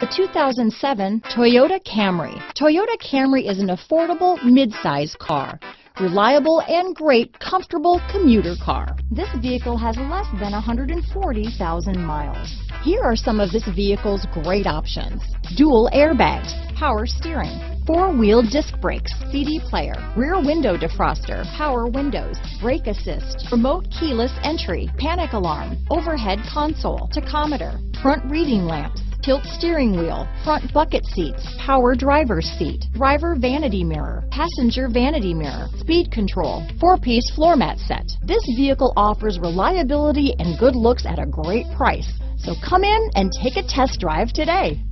The 2007 Toyota Camry. Toyota Camry is an affordable mid-size car, reliable and great comfortable commuter car. This vehicle has less than 140,000 miles. Here are some of this vehicle's great options: dual airbags, power steering, four-wheel disc brakes, CD player, rear window defroster, power windows, brake assist, remote keyless entry, panic alarm, overhead console, tachometer, front reading lamps, tilt steering wheel, front bucket seats, power driver's seat, driver vanity mirror, passenger vanity mirror, speed control, four-piece floor mat set. This vehicle offers reliability and good looks at a great price. So come in and take a test drive today.